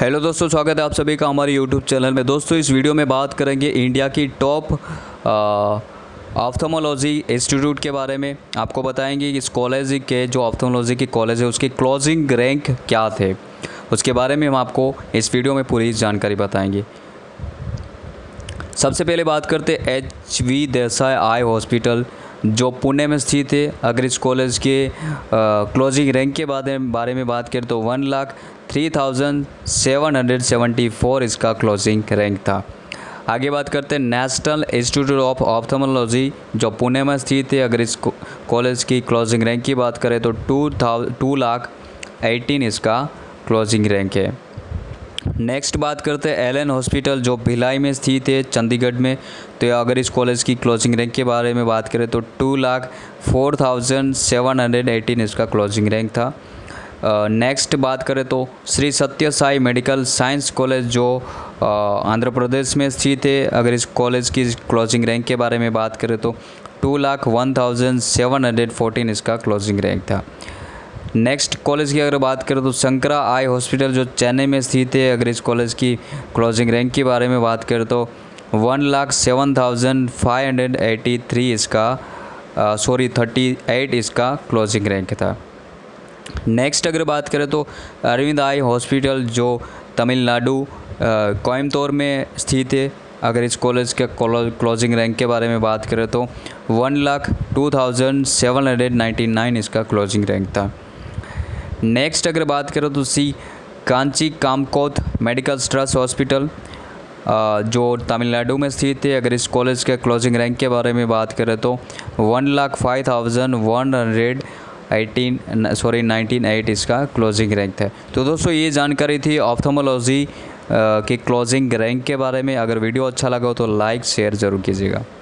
Hello दोस्तों, स्वागत है आप सभी का हमारे यूट्यूब चैनल में। दोस्तों, इस वीडियो में बात करेंगे इंडिया की टॉप ऑप्थेल्मोलॉजी इंस्टीट्यूट के बारे में। आपको बताएंगे कि इस कॉलेज के जो ऑप्थेल्मोलॉजी के कॉलेज है उसके क्लोजिंग रैंक क्या थे, उसके बारे में हम आपको इस वीडियो में पूरी जानकारी बताएँगे। सबसे पहले बात करते H V Desai eye hospital जो पुणे में स्थित है। अगर इस कॉलेज के क्लोजिंग रैंक के बारे में बात करें तो 1,03,774 इसका क्लोजिंग रैंक था। आगे बात करते हैं नेशनल इंस्टीट्यूट ऑफ ऑप्थेल्मोलॉजी जो पुणे में स्थित है। अगर इस कॉलेज की क्लोजिंग रैंक की बात करें तो 2,18,000 इसका क्लोजिंग रैंक है। नेक्स्ट बात करते हैं एल एन हॉस्पिटल जो भिलाई में स्थित है, चंडीगढ़ में। तो अगर इस कॉलेज की क्लोजिंग रैंक के बारे में बात करें तो 2,04,718 इसका क्लोजिंग रैंक था। नेक्स्ट बात करें तो Shri Satya Sai medical science college जो आंध्र प्रदेश में स्थित है। अगर इस कॉलेज की क्लोजिंग रैंक के बारे में बात करें तो 2,01,714 इसका क्लोजिंग रैंक था। नेक्स्ट कॉलेज की अगर बात करें तो शंकरा आई हॉस्पिटल जो चेन्नई में स्थित है। अगर इस कॉलेज की क्लोजिंग रैंक के बारे में बात करें तो 1,07,583 इसका 38 इसका क्लोजिंग रैंक था। नेक्स्ट अगर बात करें तो अरविंद आई हॉस्पिटल जो तमिलनाडु कोयम्बटूर में स्थित है। अगर इस कॉलेज के क्लोजिंग रैंक के बारे में बात करें तो 1,02,799 इसका क्लोजिंग रैंक था। नेक्स्ट अगर बात करें तो Kanchi Kamakoti medical trust hospital जो तमिलनाडु में स्थित है। अगर इस कॉलेज के क्लोजिंग रैंक के बारे में बात करें तो 1,05,198 इसका क्लोजिंग रैंक था। तो दोस्तों, ये जानकारी थी ऑप्थेल्मोलॉजी के क्लोजिंग रैंक के बारे में। अगर वीडियो अच्छा लगा हो तो लाइक शेयर ज़रूर कीजिएगा।